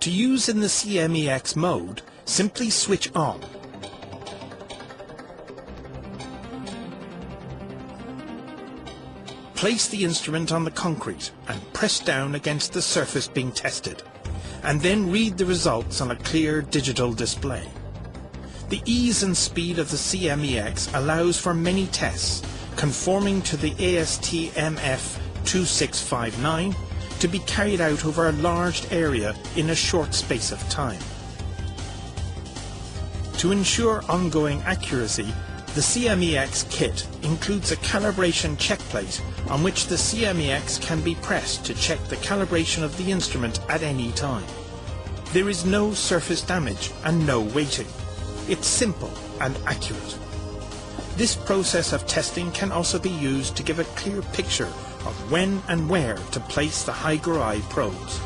To use in the CMEX mode, simply switch on. Place the instrument on the concrete and press down against the surface being tested, and then read the results on a clear digital display. The ease and speed of the CMEX allows for many tests, conforming to the ASTMF2659, to be carried out over a large area in a short space of time. To ensure ongoing accuracy, the CMEX kit includes a calibration checkplate on which the CMEX can be pressed to check the calibration of the instrument at any time. There is no surface damage and no waiting. It's simple and accurate. This process of testing can also be used to give a clear picture of when and where to place the high-grade probes.